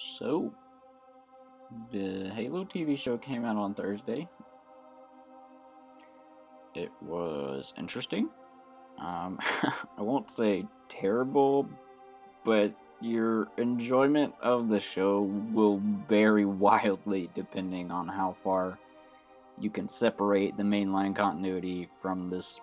So, the Halo TV show came out on Thursday. It was interesting. I won't say terrible, but your enjoyment of the show will vary wildly depending on how far you can separate the mainline continuity from this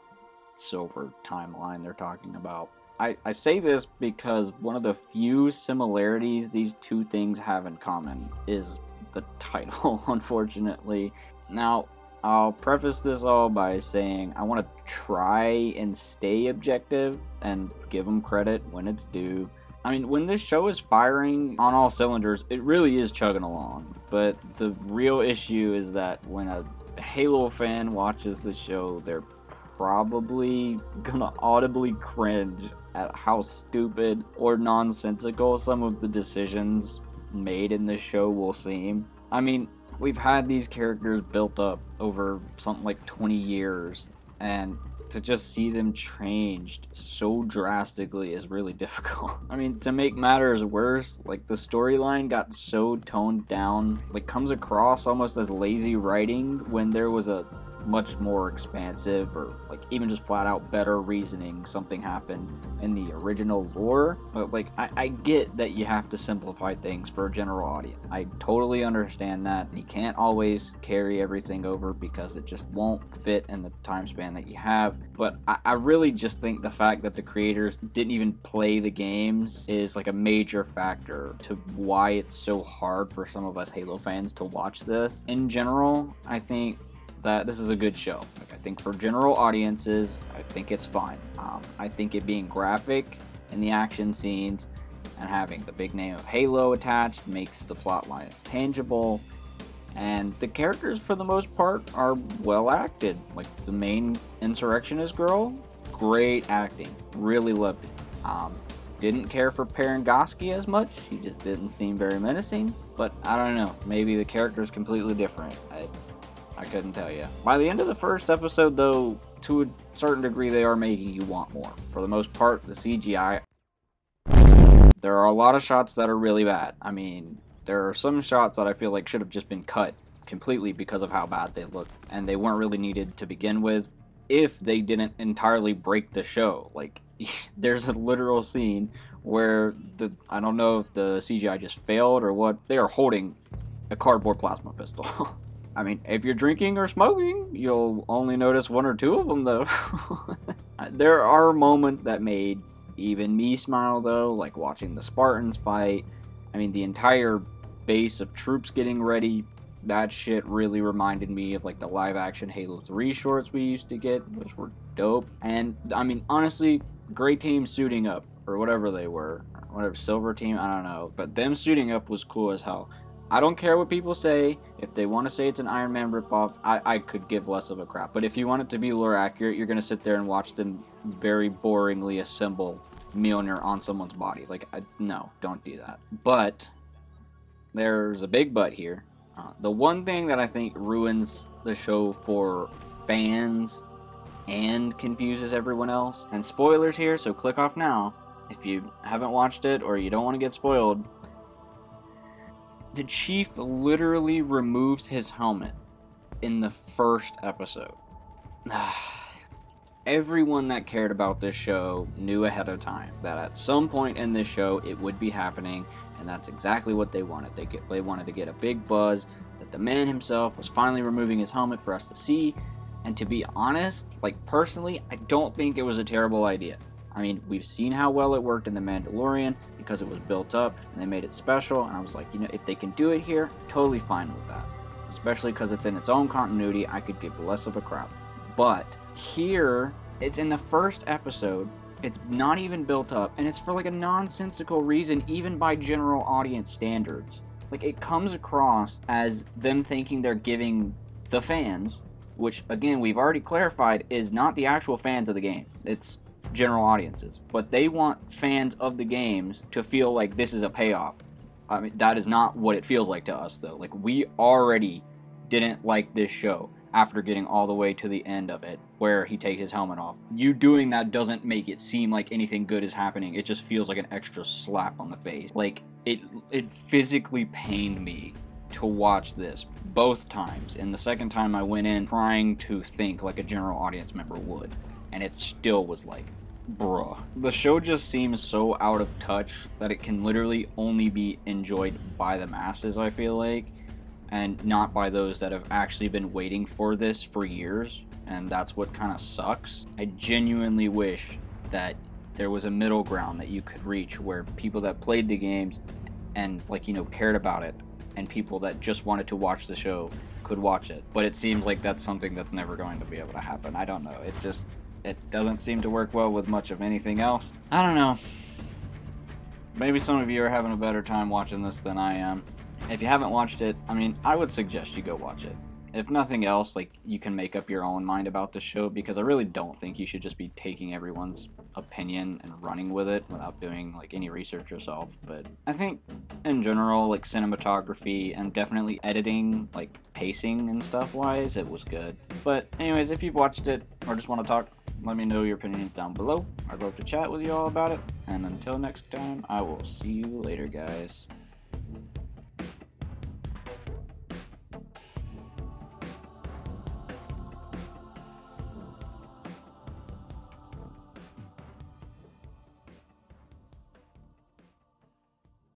silver timeline they're talking about. I say this because one of the few similarities these two things have in common is the title, unfortunately. Now, I'll preface this all by saying I want to try and stay objective and give them credit when it's due. I mean, when this show is firing on all cylinders, it really is chugging along. But the real issue is that when a Halo fan watches the show, they're probably gonna audibly cringe at how stupid or nonsensical some of the decisions made in this show will seem. I mean, we've had these characters built up over something like 20 years, and to just see them changed so drastically is really difficult. I mean, to make matters worse, like, the storyline got so toned down, like, comes across almost as lazy writing when there was a much more expansive or, like, even just flat out better reasoning something happened in the original lore. But, like, I get that you have to simplify things for a general audience. I totally understand that. You can't always carry everything over because it just won't fit in the time span that you have. But I really just think the fact that the creators didn't even play the games is, like, a major factor to why it's so hard for some of us Halo fans to watch this. In general, I think that this is a good show. Like, I think for general audiences, I think it's fine. I think it being graphic in the action scenes and having the big name of Halo attached makes the plot lines tangible, and the characters for the most part are well acted. Like, the main insurrectionist girl, great acting, really loved it. Didn't care for Parangoski as much. She just didn't seem very menacing, but I don't know, maybe the character is completely different. I couldn't tell you. By the end of the first episode, though, to a certain degree, they are making you want more. For the most part, the CGI, there are a lot of shots that are really bad. I mean, there are some shots that I feel like should have just been cut completely because of how bad they looked, and they weren't really needed to begin with if they didn't entirely break the show. Like, there's a literal scene where I don't know if the CGI just failed or what, they are holding a cardboard plasma pistol. I mean, if you're drinking or smoking, you'll only notice one or two of them, though. There are moments that made even me smile, though, like watching the Spartans fight. I mean, the entire base of troops getting ready, that shit really reminded me of, like, the live-action Halo 3 shorts we used to get, which were dope. And, I mean, honestly, Gray Team suiting up, or whatever they were, whatever, Silver Team, I don't know, but them suiting up was cool as hell. I don't care what people say. If they want to say it's an Iron Man ripoff, I could give less of a crap. But if you want it to be lore accurate, you're going to sit there and watch them very boringly assemble Mjolnir on someone's body. Like, no, don't do that. But there's a big but here. The one thing that I think ruins the show for fans and confuses everyone else, and spoilers here, so click off now if you haven't watched it or you don't want to get spoiled. The Chief literally removes his helmet in the first episode. Everyone that cared about this show knew ahead of time that at some point in this show it would be happening, and that's exactly what they wanted. They wanted to get a big buzz that the man himself was finally removing his helmet for us to see. And to be honest, like, personally, I don't think it was a terrible idea. I mean, we've seen how well it worked in The Mandalorian because it was built up and they made it special, and I was like, you know, if they can do it here, totally fine with that. Especially because it's in its own continuity, I could give less of a crap. But here, it's in the first episode, it's not even built up, and it's for, like, a nonsensical reason even by general audience standards. Like, it comes across as them thinking they're giving the fans, which, again, we've already clarified is not the actual fans of the game. It's general audiences, but they want fans of the games to feel like this is a payoff. I mean, that is not what it feels like to us, though. Like, we already didn't like this show after getting all the way to the end of it where he takes his helmet off. You doing that doesn't make it seem like anything good is happening. It just feels like an extra slap on the face. Like, it physically pained me to watch this both times. And the second time I went in trying to think like a general audience member would, and it still was like, bruh. The show just seems so out of touch that it can literally only be enjoyed by the masses, I feel like, and not by those that have actually been waiting for this for years, and that's what kind of sucks. I genuinely wish that there was a middle ground that you could reach where people that played the games and, like, you know, cared about it, and people that just wanted to watch the show could watch it. But it seems like that's something that's never going to be able to happen. I don't know. It doesn't seem to work well with much of anything else. I don't know. Maybe some of you are having a better time watching this than I am. If you haven't watched it, I mean, I would suggest you go watch it. If nothing else, like, you can make up your own mind about the show, because I really don't think you should just be taking everyone's opinion and running with it without doing, like, any research yourself. But I think, in general, like, cinematography and definitely editing, like, pacing and stuff-wise, it was good. But anyways, if you've watched it or just want to talk, let me know your opinions down below. I'd love to chat with you all about it. And until next time, I will see you later, guys.